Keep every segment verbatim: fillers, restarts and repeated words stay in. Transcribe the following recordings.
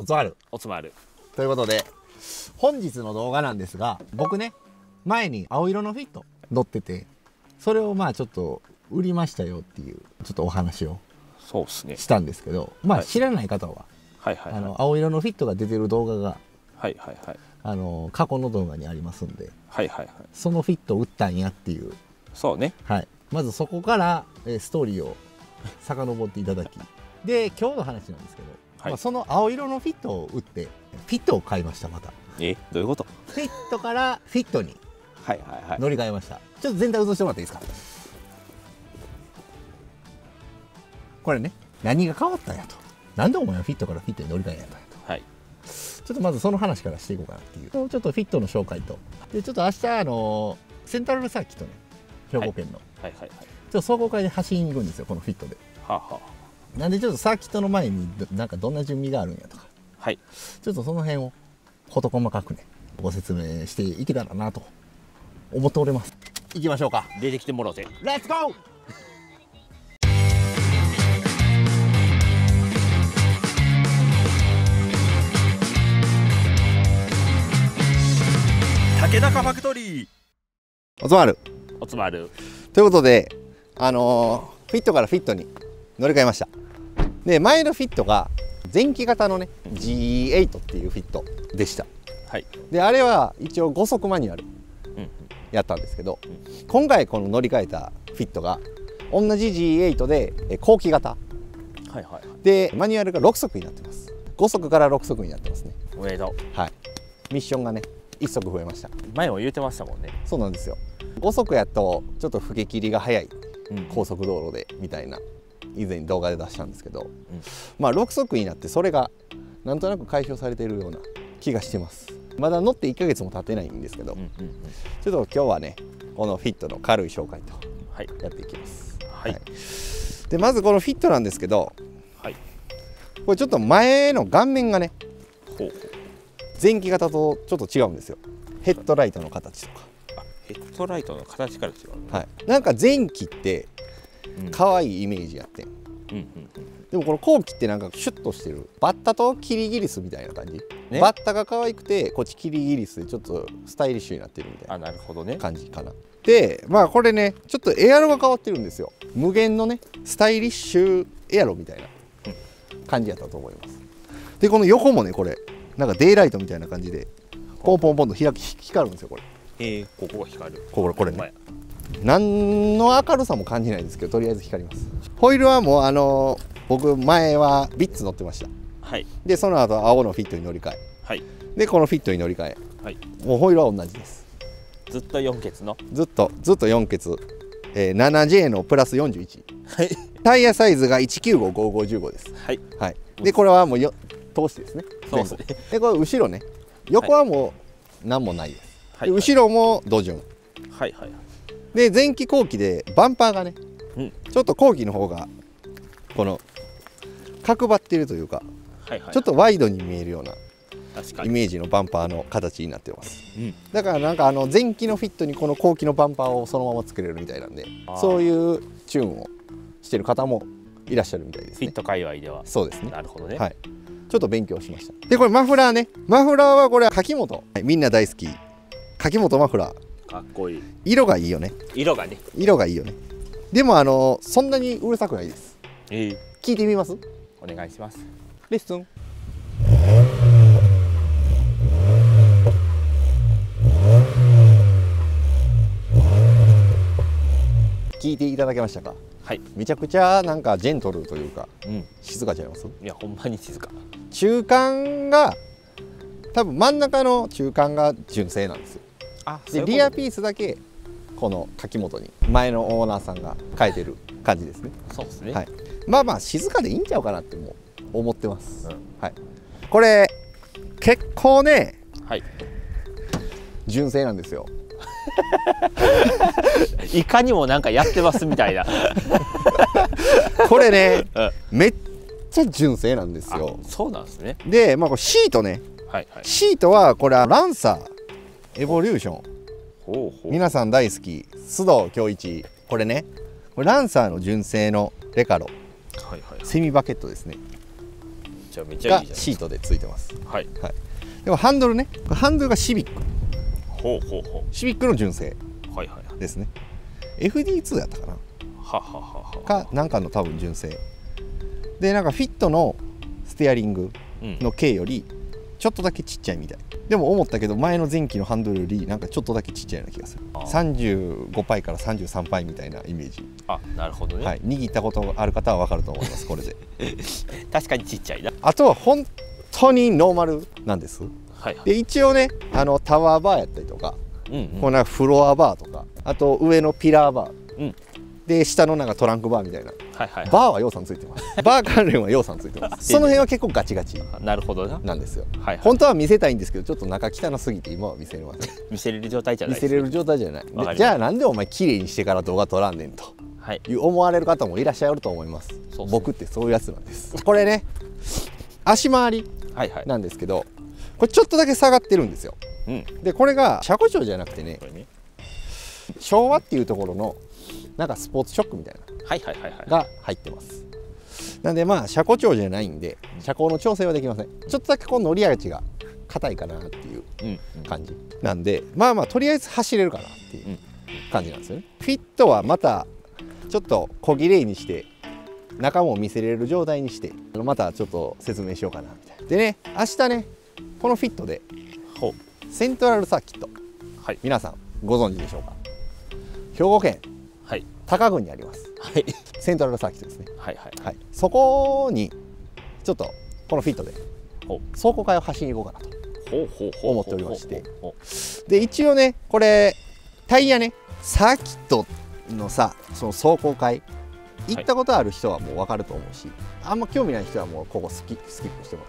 おつまるおつまるということで、本日の動画なんですが、僕ね前に青色のフィット乗ってて、それをまあちょっと売りましたよっていうちょっとお話をそうですねしたんですけど、まあ知らない方は青色のフィットが出てる動画がはいはいはいあの過去の動画にありますんで、はいはいはいそのフィットを打ったんやっていう、そうね、はいまずそこからストーリーを遡っていただきで今日の話なんですけど、はい、まあその青色のフィットを打ってフィットを買いました。またえどういうこと？フィットからフィットにはいはいはい乗り換えました。ちょっと全体映してもらっていいですか。これね何が変わったんやと、なんでお前はフィットからフィットに乗り換えんやったんやと、はい、ちょっとまずその話からしていこうかなっていう、ちょっとフィットの紹介とでちょっと明日あのセントラルサーキットね兵庫県のはいはいはいはいちょっと総合会で走りに行くんですよこのフィットで。はあはあ、なんでちょっとサーキットの前に ど, なんかどんな準備があるんやとか、はい、ちょっとその辺を事細かくねご説明していけたらなと思っております。行きましょうか。出てきてもらおうぜ。レッツゴー。竹中ファクトリー。おつまる。おつまる。ということで、あのー、フィットからフィットに乗り換えました。で、前のフィットが前期型のね、ジーエイト っていうフィットでした。はい。で、あれは一応ごそくマニュアルやったんですけど、うん、今回この乗り換えたフィットが同じ ジーエイト で後期型。はいはい。で、マニュアルがろくそくになってます。ごそくからろくそくになってますね。おめでとう。はい。ミッションがね。いっそく増えました。前も言ってましたもんね。そうなんですよ。ごそくやとちょっと踏切が速い、うん、高速道路でみたいな以前に動画で出したんですけど、うん、まあろくそくになってそれがなんとなく解消されているような気がしてます。まだ乗っていっかげつも経ってないんですけど、ちょっと今日はねこのフィットの軽い紹介とやっていきます。はい、はい、でまずこのフィットなんですけど、はい、これちょっと前の顔面がねほう前期型とちょっと違うんですよ。ヘッドライトの形とか。あ、ヘッドライトの形から違う。はい。なんか前期って可愛いイメージやってん。でもこの後期ってなんかシュッとしてる。バッタとキリギリスみたいな感じ。ね、バッタが可愛くてこっちキリギリスでちょっとスタイリッシュになってるみたいな。あ、なるほどね。感じかな。で、まあこれね、ちょっとエアロが変わってるんですよ。無限のね、スタイリッシュエアロみたいな感じやったと思います。で、この横もね、これ。なんかデイライトみたいな感じでポンポンポンと開き光るんですよこれ。えー、ここが光る。これこれね。何の明るさも感じないんですけどとりあえず光ります。ホイールはもうあのー、僕前はビッツ乗ってました。はい。でその後青のフィットに乗り換え。はい。でこのフィットに乗り換え。はい。もうホイールは同じです。ずっとよんけつの。ずっとずっとよんけつ。えー、ななジェー のプラスよんじゅういち。はい。タイヤサイズがいちきゅうご ごーごーいちごです。はい。はい。でこれはもうよ。通しですね。そうですね。でこれ後ろね、横はもう何もないです。はい、で後ろも土順。はいはい。で前期後期でバンパーがね、うん、ちょっと後期の方がこの角張ってるというか、はいはい、ちょっとワイドに見えるようなイメージのバンパーの形になってます。うん、だからなんかあの前期のフィットにこの後期のバンパーをそのままつけれるみたいなんで、そういうチューンをしてる方もいらっしゃるみたいですね。フィット界隈では。そうですね。なるほどね。はい。ちょっと勉強しました。でこれマフラーね、マフラーはこれは柿本、はい、みんな大好き柿本マフラー、かっこいい。色がいいよね。色がね色がいいよね。でもあのそんなにうるさくないです。えー、聞いてみます。お願いします。レッスン。聞いていただけましたか。はい、めちゃくちゃなんかジェントルというか、うん、静かちゃいます。いやほんまに静か。中間が多分真ん中の中間が純正なんですよ。あ、でリアピースだけこの柿本に前のオーナーさんが変えてる感じですね。そうですね、はい、まあまあ静かでいいんちゃうかなっても思ってます、うん、はい、これ結構ね、はい、純正なんですよいかにもなんかやってますみたいなこれね、うん、めっちゃ純正なんですよ。そうなんですね。で、まあ、これシートね、はいはい、シートはこれはランサーエボリューション、ほうほう、皆さん大好き須藤恭一、これねこれランサーの純正のレカロ、はいはい、セミバケットですね。めっちじゃあめっちゃいいじゃん。シートでついてます。はい、はい。でもハンドルね、ハンドルがシビック。ほうほうほう。シビックの純正。はいはい。ですね。エフディーツー やったかな。はははは。かなんかの多分純正。でなんかフィットのステアリングの径よりちょっとだけちっちゃいみたい。でも思ったけど前の前期のハンドルよりなんかちょっとだけちっちゃいような気がする。さんじゅうごパイからさんじゅうさんパイみたいなイメージ。あ、なるほどね。はい、握ったことある方は分かると思いますこれで。確かにちっちゃいな。あとは本当にノーマルなんです。はいはい、で一応ねあのタワーバーやったりとか、うんうん、こうなんかフロアバーとか、あと上のピラーバー。うんで下のなんかトランクバーみたいな、バーはようさんついてます。バー関連はようさんついてます。その辺は結構ガチガチなんですよ。本当は見せたいんですけどちょっと中汚すぎて今は見せれません。見せれる状態じゃない。見せれる状態じゃない。じゃあなんでお前綺麗にしてから動画撮らんねんという思われる方もいらっしゃると思います。僕ってそういうやつなんです。これね足回りなんですけど、これちょっとだけ下がってるんですよ。でこれが車庫長じゃなくてね、昭和っていうところのなんかスポーツショックみたいなが入ってます。なんでまあ車高調じゃないんで車高の調整はできません。ちょっとだけこの乗り味が硬いかなっていう感じなんで、まあまあとりあえず走れるかなっていう感じなんですよね。フィットはまたちょっと小綺麗にして中も見せれる状態にしてまたちょっと説明しようかなみたいな。でね明日ねこのフィットでセントラルサーキット、はい、皆さんご存知でしょうか。兵庫県はい、多可郡にあります、はい、セントラルサーキットですね。そこにちょっとこのフィットで走行会を走りに行こうかなと思っておりまして、で一応ねこれタイヤねサーキットのさその走行会行ったことある人はもう分かると思うし、はい、あんま興味ない人はもうここスキップスキップしても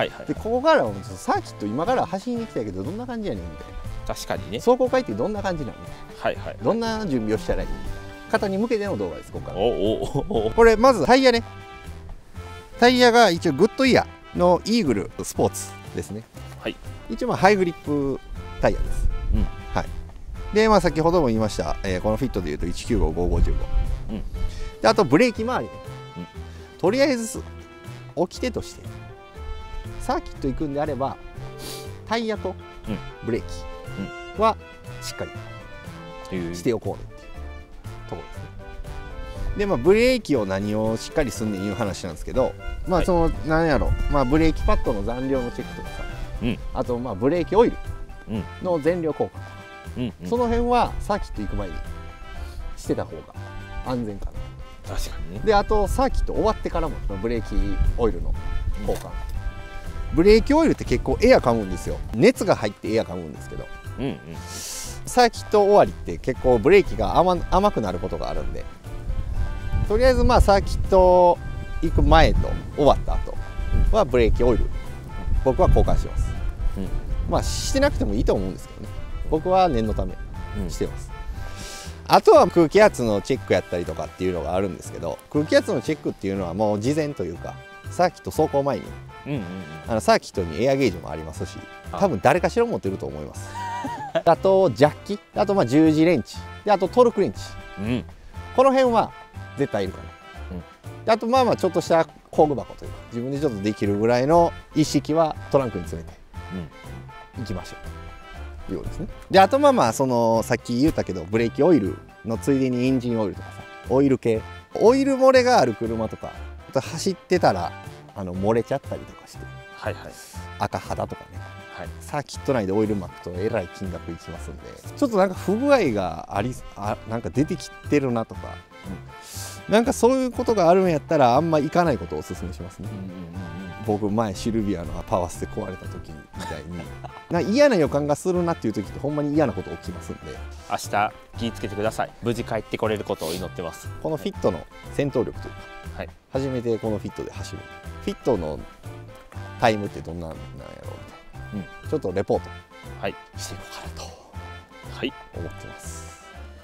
らって、ここからはもうサーキット今から走りに行きたいけどどんな感じやねんみたいな。確かにね、走行会ってどんな感じなの、はいはい、どんな準備をしたらいい方に向けての動画です今回。これまずタイヤね、タイヤが一応グッドイヤーのイーグルスポーツですね、はい、一応まあハイグリップタイヤです、うん、はい、でまあ先ほども言いました、えー、このフィットでいうといちきゅうご ごーごーいちご、うん、であとブレーキ周り、ね、うん、とりあえず起き手としてサーキット行くんであればタイヤとブレーキ、うんはしっかりしておこうねっていうところですね。でまあブレーキを何をしっかりすんねんいう話なんですけど、まあその何やろ、まあブレーキパッドの残量のチェックとかさ、うん、あとまあブレーキオイルの全量交換とか、うん、その辺はサーキット行く前にしてた方が安全かな。確かにね。であとサーキット終わってからもブレーキオイルの交換、うん、ブレーキオイルって結構エア噛むんですよ。熱が入ってエア噛むんですけど、うんうん、サーキット終わりって結構ブレーキが 甘, 甘くなることがあるんで、とりあえずまあサーキット行く前と終わった後はブレーキオイル僕は交換します、うん、まあしてなくてもいいと思うんですけどね、僕は念のためしてます、うん、あとは空気圧のチェックやったりとかっていうのがあるんですけど、空気圧のチェックっていうのはもう事前というかサーキット走行前にサーキットにエアゲージもありますし、多分誰かしら持ってると思います。あとジャッキ、あとまあ十字レンチで、あとトルクレンチ、うん、この辺は絶対いるかな、うん、であとまあまあちょっとした工具箱というか自分でちょっとできるぐらいの一式はトランクに詰めていきましょうということですね。であとまあまあそのさっき言ったけどブレーキオイルのついでにエンジンオイルとかさ、オイル系オイル漏れがある車とかあと走ってたらあの漏れちゃったりとかして、はいはい、赤肌とかね、はい、サーキット内でオイル巻くとえらい金額いきますんで、ちょっとなんか不具合がありあなんか出てきてるなとか、うん、なんかそういうことがあるんやったらあんま行かないことをおすすめしますね。僕前シルビアのパワースで壊れた時みたいにな嫌な予感がするなっていう時ってほんまに嫌なこと起きますんで、明日気をつけてください。無事帰ってこれることを祈ってます。このフィットの戦闘力というか、はい、初めてこのフィットで走るフィットのタイムってどんなんなんやろう、うん、ちょっとレポートしていこうかなと、はい、思ってます。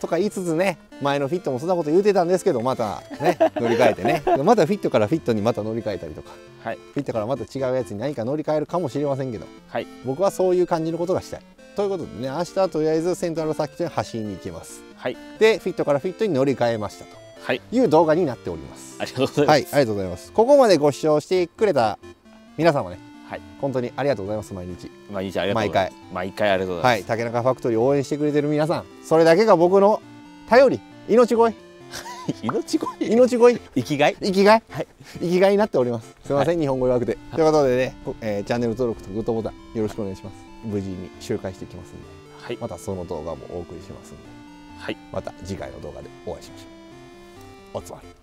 とか言いつつね、前のフィットもそんなこと言うてたんですけど、またね乗り換えてねまたフィットからフィットにまた乗り換えたりとか、はい、フィットからまた違うやつに何か乗り換えるかもしれませんけど、はい、僕はそういう感じのことがしたいということでね、明日とりあえずセントラルサーキットに走りに行きます、はい、でフィットからフィットに乗り換えましたと、はい、いう動画になっております。ありがとうございます。はい、ありがとうございます。ここまでご視聴してくれた皆さんもね、はい、本当にありがとうございます。毎日毎日ありがとうございます。毎回毎回ありがとうございます。はい、竹中ファクトリーを応援してくれてる皆さん、それだけが僕の頼り、命乞い命乞い命乞い生きがい生きがい、はい、生きがいになっております。すいません、はい、日本語弱くて。ということでね、えー、チャンネル登録とグッドボタンよろしくお願いします。無事に周回していきますんで、はい、またその動画もお送りしますんで、はい、また次回の動画でお会いしましょう。おつまり。